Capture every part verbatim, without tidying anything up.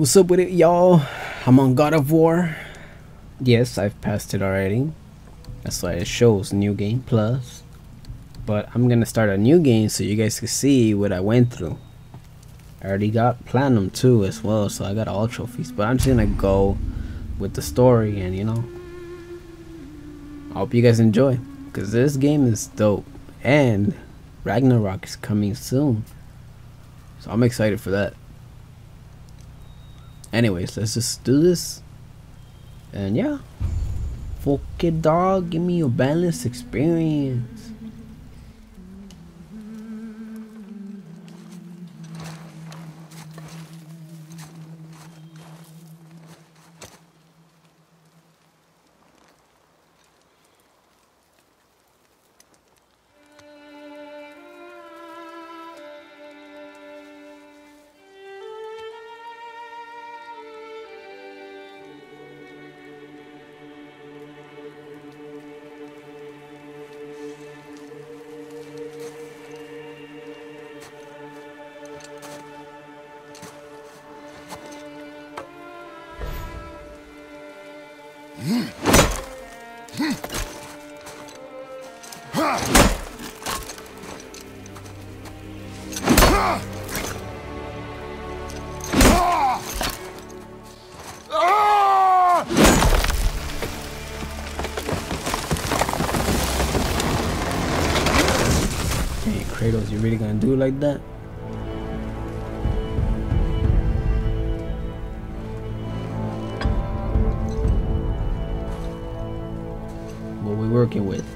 What's up with it, y'all? I'm on God of War. Yes, I've passed it already. That's why it shows New Game Plus. But I'm gonna start a new game so you guys can see what I went through. I already got Platinum too as well, so I got all trophies. But I'm just gonna go with the story and, you know, I hope you guys enjoy, because this game is dope. And Ragnarok is coming soon, so I'm excited for that. Anyways, let's just do this. And yeah, fuck it, dog. Give me a balanced experience. Kratos, you really gonna do it like that? What we working with?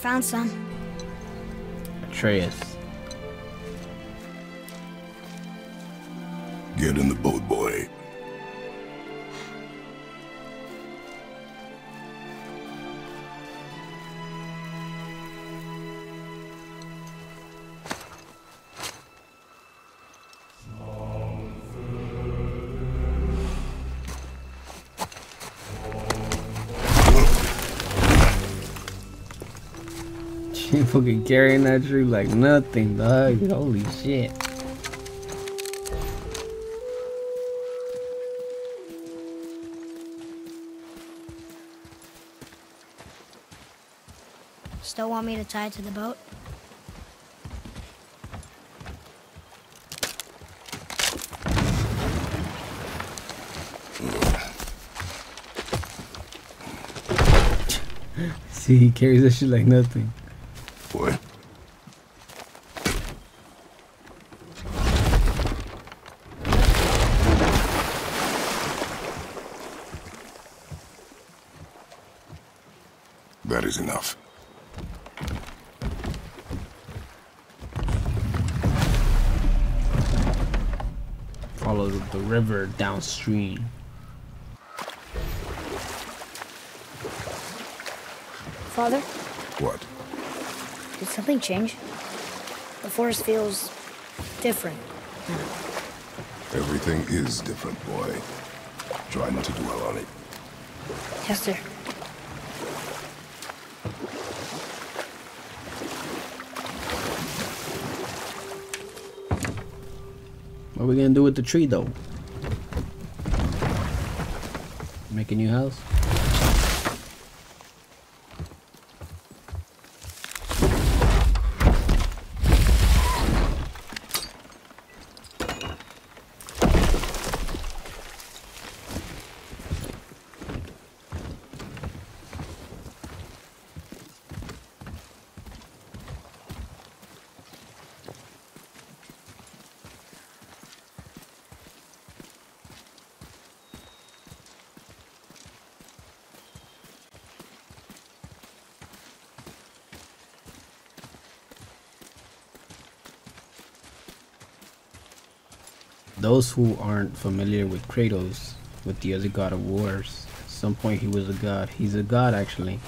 Found some. Atreus. Get in the boat, boy. Fucking carrying that tree like nothing, dog. Holy shit. Still want me to tie to the boat? See, he carries that shit like nothing. Boy. That is enough. Follow the river downstream. Father? What? Did something change? The forest feels different. Everything is different, boy. Try not to dwell on it. Yes, sir. What are we gonna do with the tree, though? Make a new house? Those who aren't familiar with Kratos, with the other God of Wars. At some point he was a god. He's a god actually.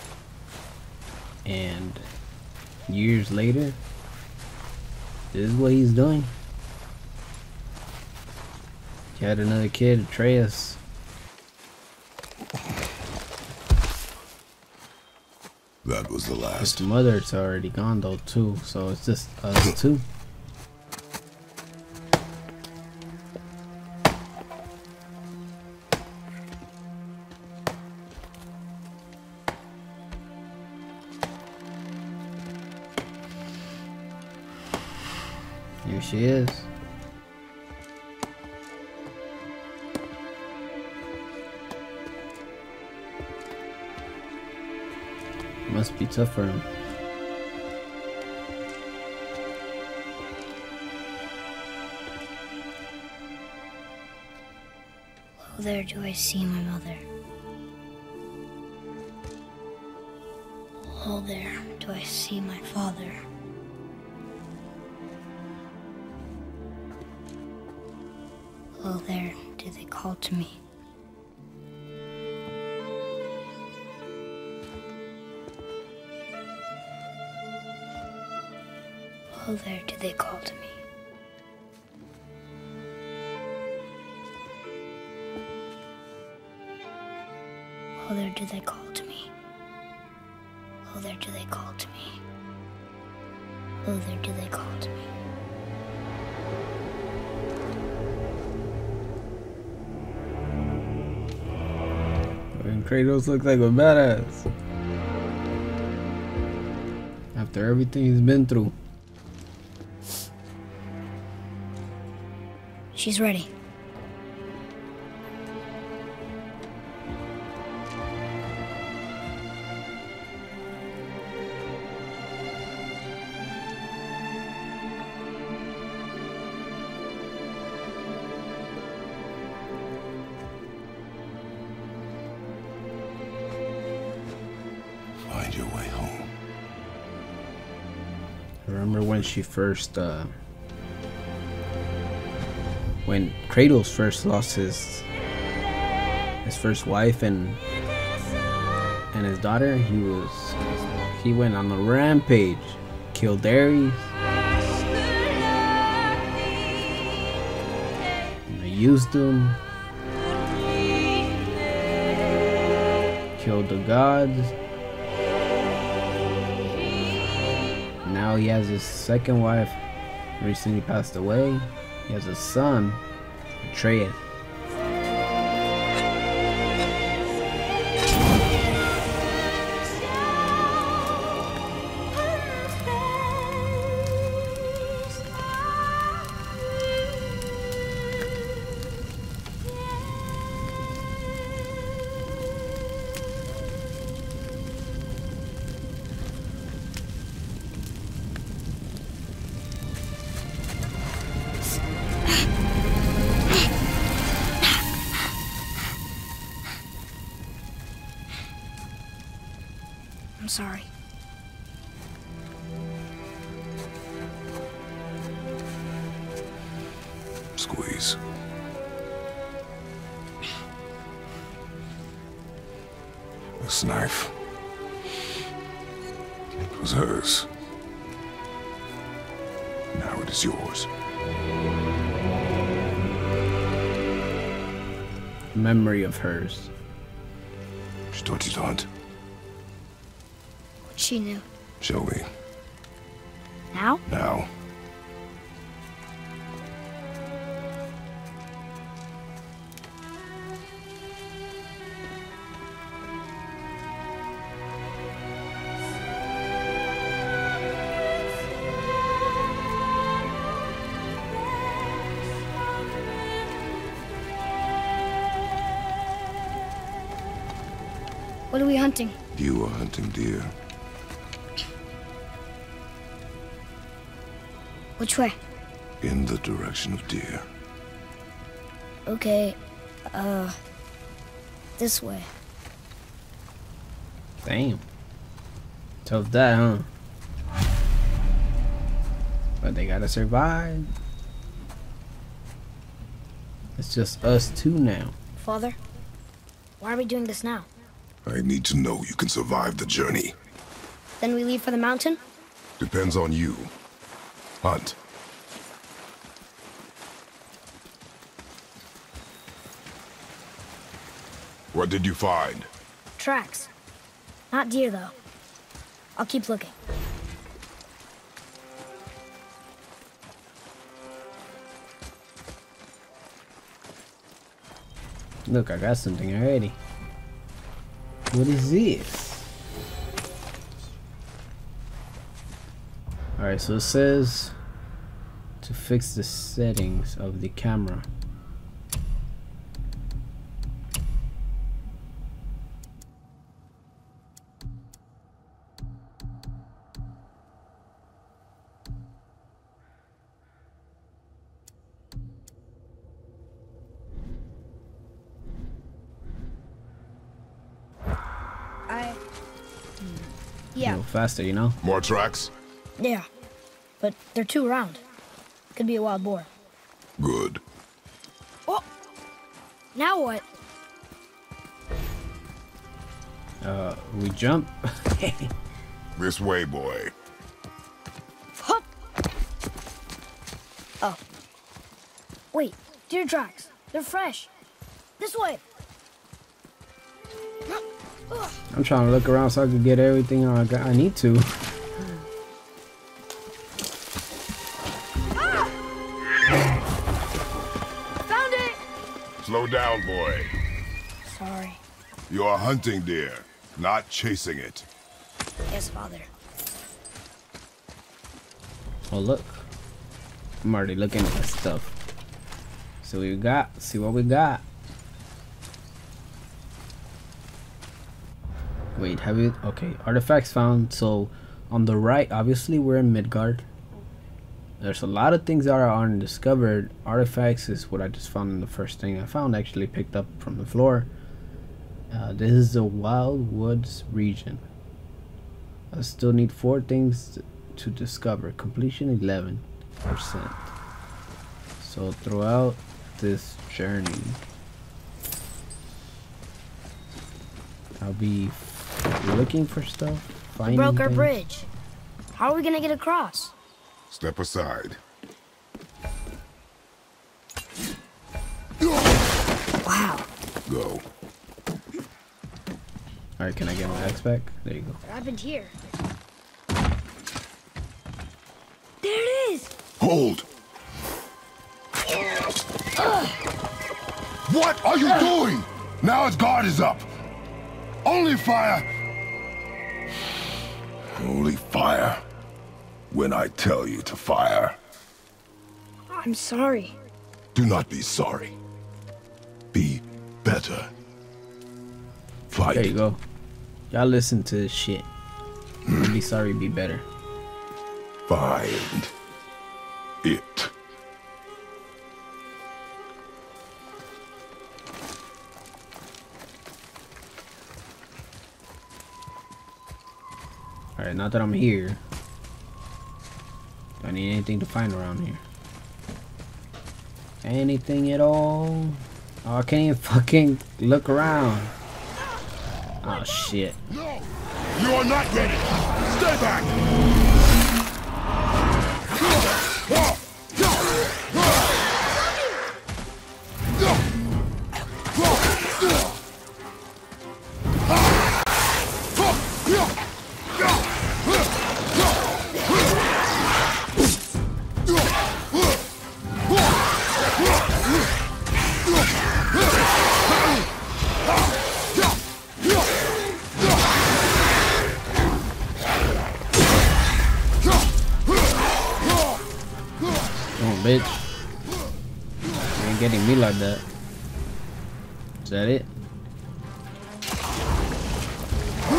And years later, this is what he's doing. He had another kid, Atreus. That was the last. His mother's already gone though too, so it's just us two. Here she is. Must be tough for him. Well, there do I see my mother. Well, there do I see my father. Well, there did they call to me. Well, there did they call to me. Well, there did they call to me. Well, there did they call to me. Well, there did they call to me. Kratos looks like a badass. After everything he's been through. She's ready. Your way home. I remember when she first uh when Kratos first lost his his first wife and and his daughter, he was he went on a rampage, killed Ares and they used him, killed the gods. Now he has his second wife, recently passed away. He has a son, Atreus. I'm sorry. Squeeze. This knife. It was hers. Now it is yours. Memory of hers. She taught you to hunt. She knew. Shall we? Now? Now. What are we hunting? You are hunting deer. Which way? In the direction of deer. Okay, uh, this way. Damn. Tough that, huh? But they gotta survive. It's just us two now. Father? Why are we doing this now? I need to know you can survive the journey. Then we leave for the mountain? Depends on you. Hunt. What did you find? Tracks. Not deer, though. I'll keep looking. Look, I got something already. What is this? Alright, so it says to fix the settings of the camera. Faster, you know? More tracks? Yeah, but they're too round. Could be a wild boar. Good. Oh! Now what? Uh, we jump? This way, boy. Hup. Oh. Wait, deer tracks. They're fresh. This way! I'm trying to look around so I can get everything I got. I need to. Ah! Found it! Slow down, boy. Sorry. You are hunting deer, not chasing it. Yes, father. Oh, look. I'm already looking at this stuff. So we got, see what we got. Wait, have you? Okay, artifacts found. So on the right, obviously we're in Midgard. There's a lot of things that are undiscovered. Artifacts is what I just found in the first thing I found, actually picked up from the floor. Uh, this is the Wild Woods region. I still need four things to discover. Completion eleven percent. So throughout this journey, I'll be looking for stuff, finding things. We broke our bridge. How are we gonna get across? Step aside. Wow. Go. All right, can I get my axe back? There you go. What happened here? There it is. Hold. Uh. What are you uh. doing? Now his guard is up. Only fire! Only fire when I tell you to fire. I'm sorry. Do not be sorry. Be better. Fight. There you go. Y'all listen to this shit. Hmm. Be sorry, be better. Find it. Alright, now that I'm here, do I need anything to find around here? Anything at all? Oh, I can't even fucking look around. Oh shit. No! You are not ready! Stay back! Like that. Is that it? Ooh,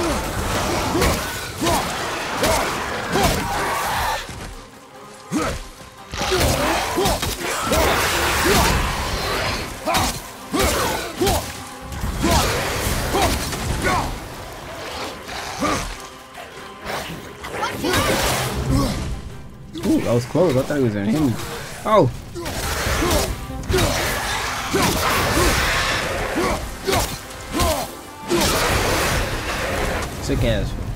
that was close. I thought he was gonna hit me. Oh! Go! Toxic asshole.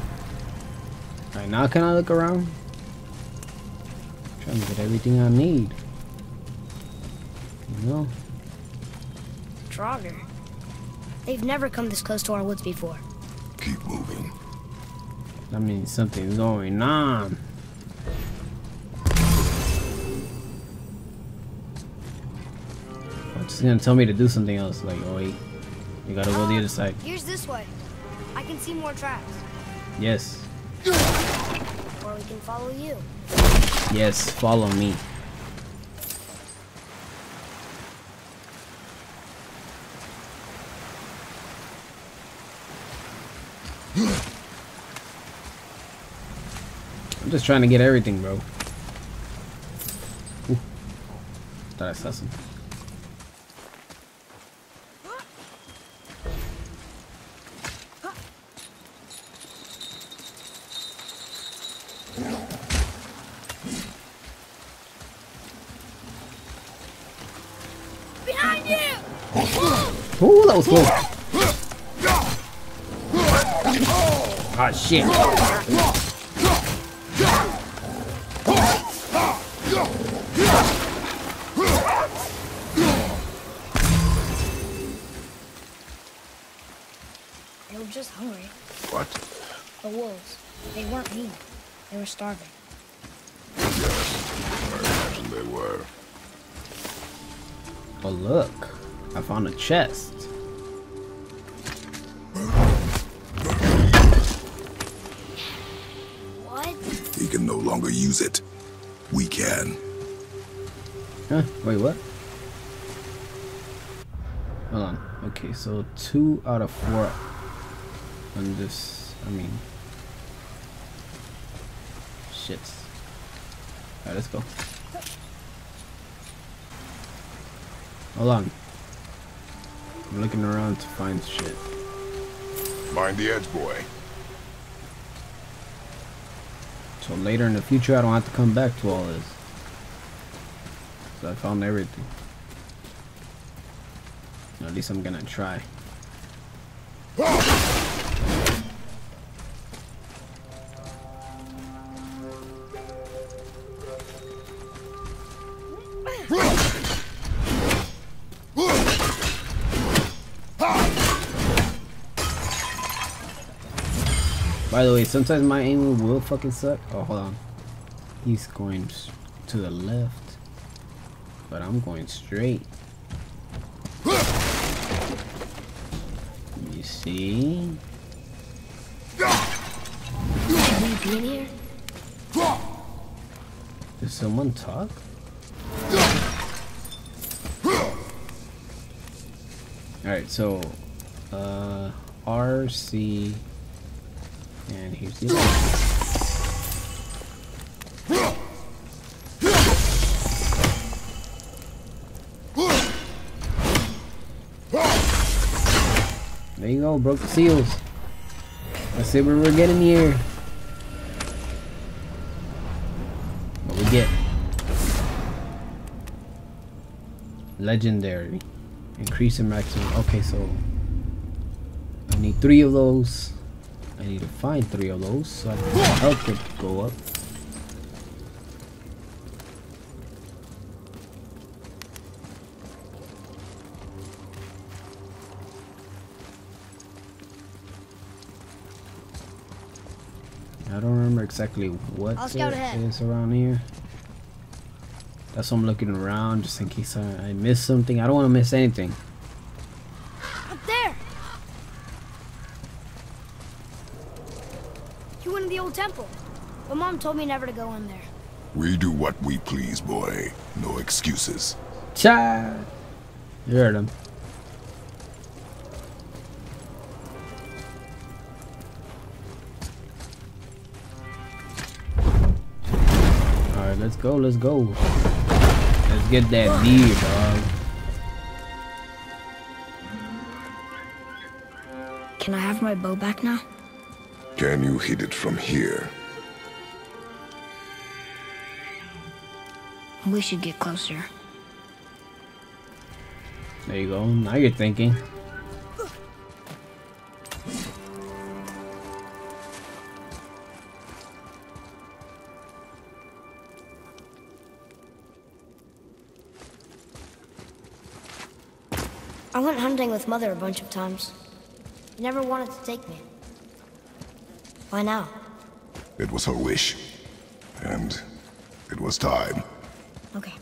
Alright, now can I look around? I'm trying to get everything I need. You know? Draugr. They've never come this close to our woods before. Keep moving. I mean, something's going on. It's gonna tell me to do something else. Like, oh wait, you gotta go the other side. Here's this way. I can see more tracks. Yes. Or we can follow you. Yes, follow me. I'm just trying to get everything, bro. Ooh. Thought I saw something. Behind you! Oh, that was cool. Ah, shit. They were just hungry. What? The wolves. They weren't mean. They were starving. Yes, I imagine they were. Oh look, I found a chest. What? He can no longer use it. We can. Huh? Wait, what? Hold on. Okay, so two out of four on this, I mean... Shit. Alright, let's go. Hold on. I'm looking around to find shit. Mind the edge, boy. So later in the future, I don't have to come back to all this. So I found everything. Or at least I'm gonna try. By the way, sometimes my aim will fucking suck. Oh, hold on. He's going to the left. But I'm going straight. You see? Did someone talk? Alright, so... Uh... R C... And here's the other. There you go, broke the seals. Let's see what we're getting here. What we get? Legendary. Increase the maximum. Okay, so I need three of those. I need to find three of those so I can help it go up. I don't remember exactly what it is around here. That's why I'm looking around just in case I, I miss something. I don't want to miss anything. Temple, but Mom told me never to go in there. We do what we please, boy. No excuses. Cha! You heard him. All right, let's go. Let's go. Let's get that deer, dog. Can I have my bow back now? Can you hit it from here? We should get closer. There you go. Now you're thinking. I went hunting with Mother a bunch of times. She never wanted to take me. Why now? It was her wish. And it was time. Okay.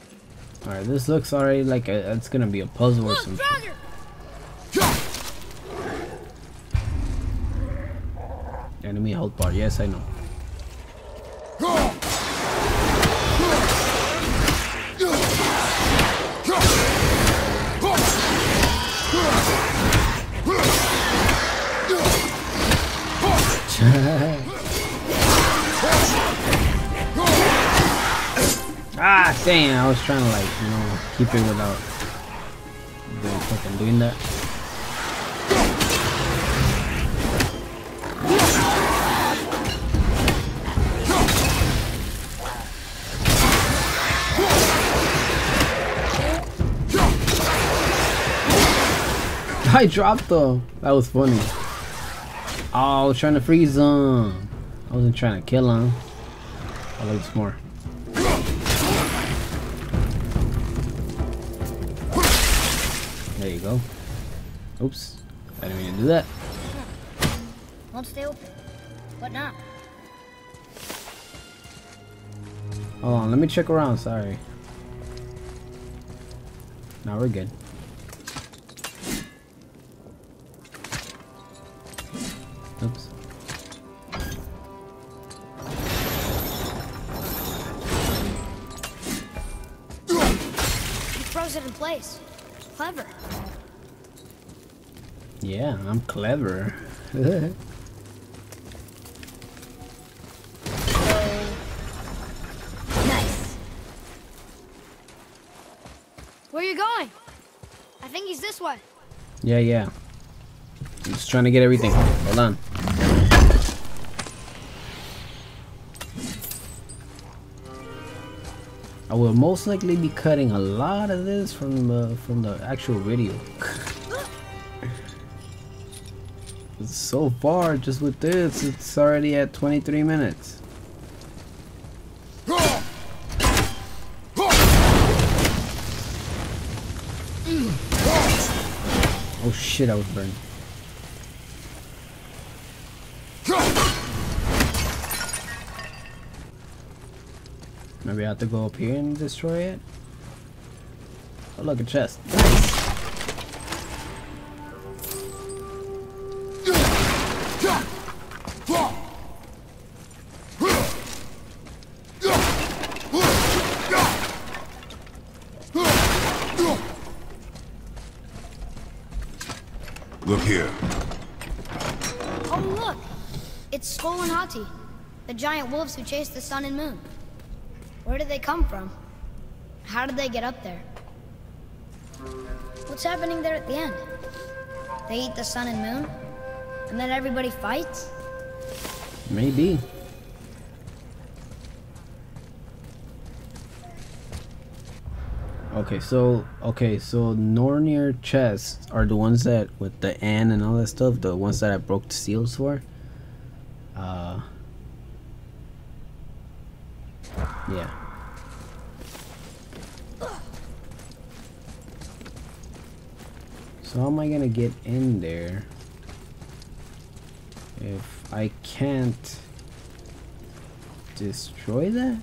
Alright, this looks already like a, it's gonna be a puzzle or something. Enemy health bar, yes I know. Ah, damn, I was trying to, like, you know, keep it without doing, fucking doing that. I dropped them. That was funny. Oh, I was trying to freeze them. I wasn't trying to kill them. I like this more. There you go. Oops. I didn't mean to do that. Won't stay open. What now? Hold on, let me check around, sorry. Now we're good. Oops. You froze it in place. Clever. Yeah, I'm clever. Nice. Where are you going? I think he's this way. Yeah, yeah. I'm just trying to get everything. Hold on. I will most likely be cutting a lot of this from the from the actual video. So far, just with this, it's already at twenty-three minutes. Oh shit! I was burned. Maybe I have to go up here and destroy it. Oh look, a chest. Nice. Look here. Oh look! It's Skoll and Hati, the giant wolves who chase the sun and moon. Where did they come from? How did they get up there? What's happening there at the end? They eat the sun and moon? And then everybody fights? Maybe. Okay, so, okay, so Nornir chests are the ones that, with the N and all that stuff, the ones that I broke the seals for. Uh... Yeah. So how am I gonna get in there if I can't destroy that?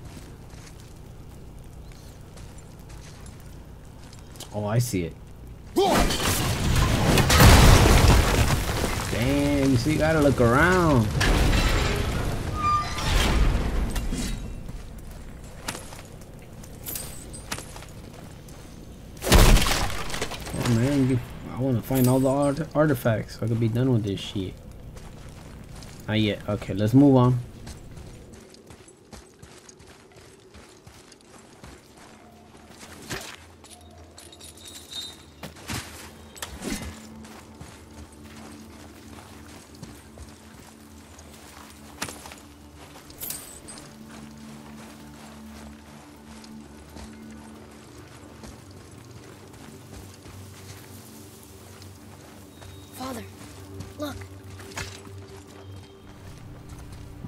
Oh, I see it. Damn, you see, you gotta look around. Man, I want to find all the art artifacts so I could be done with this shit. Not yet. Okay, let's move on.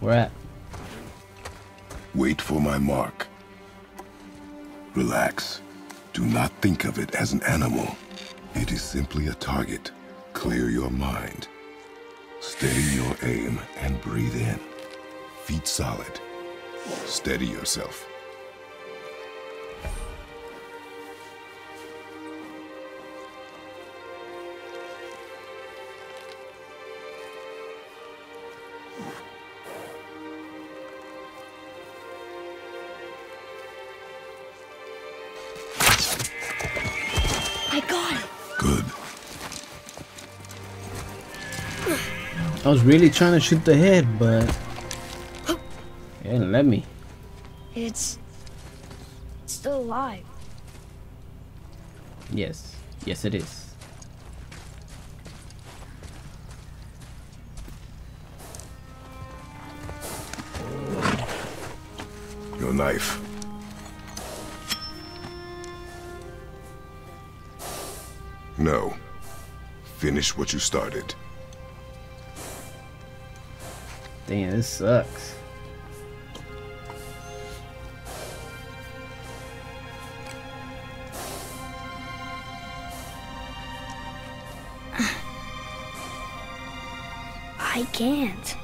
At. Wait for my mark. Relax. Do not think of it as an animal. It is simply a target. Clear your mind. Steady your aim and breathe in. Feet solid. Steady yourself. I was really trying to shoot the head, but it didn't let me. It's, it's still alive. Yes, yes, it is. Your knife. No. Finish what you started. Damn, this sucks. I can't.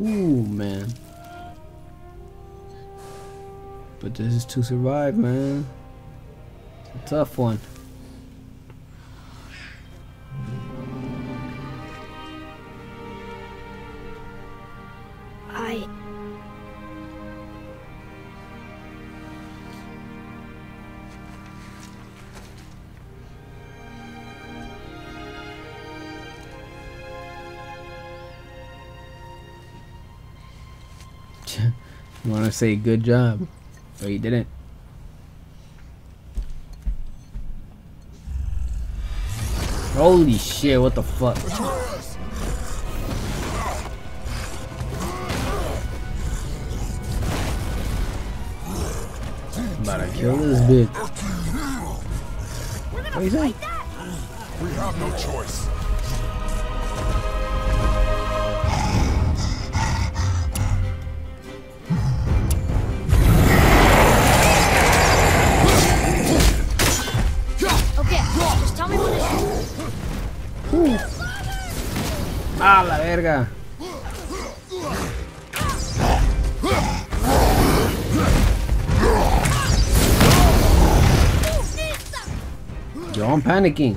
Ooh, man. But this is to survive, man. Tough one. I want to say good job, but you didn't. Holy shit, what the fuck? I'm about to kill this bitch. What is that? We have no choice. A la verga. Yo, I'm panicking.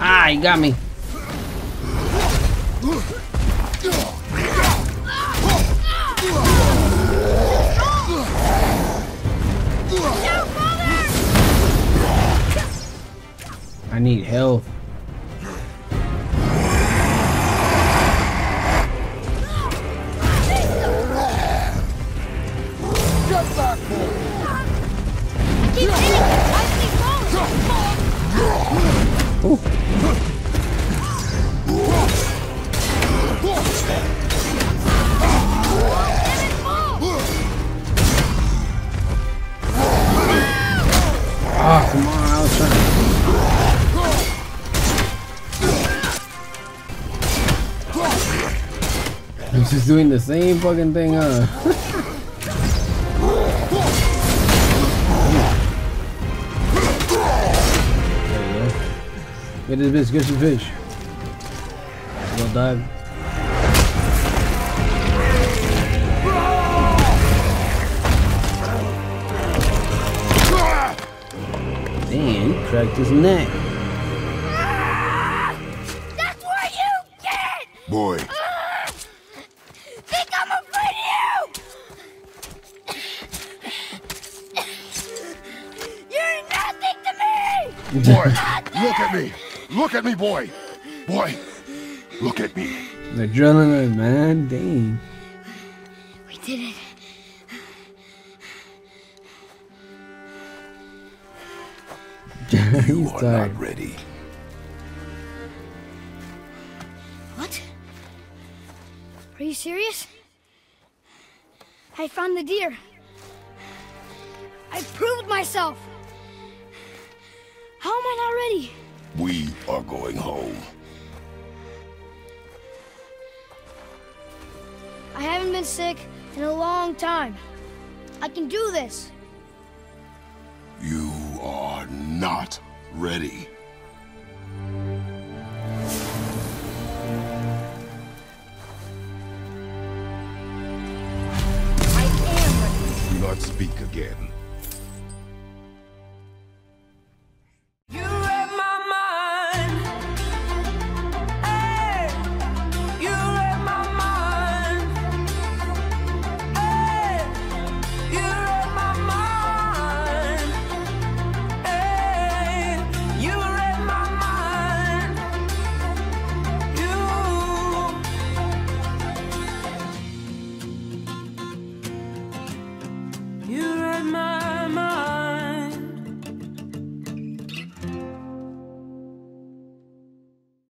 Ah, he got me. I need health. Oh, come on, I was trying to. Just doing the same fucking thing, huh? There you go. Get this bitch, get some fish. We'll dive. Damn, he cracked his neck. That's what you get! Boy. Boy, look at me! Look at me, boy! Boy, look at me! The adrenaline, man, dang. We did it. You He's are tired. Not ready. What? you serious? I found the deer. I proved myself. How am I not ready? We are going home. I haven't been sick in a long time. I can do this. You are not ready. Speak again.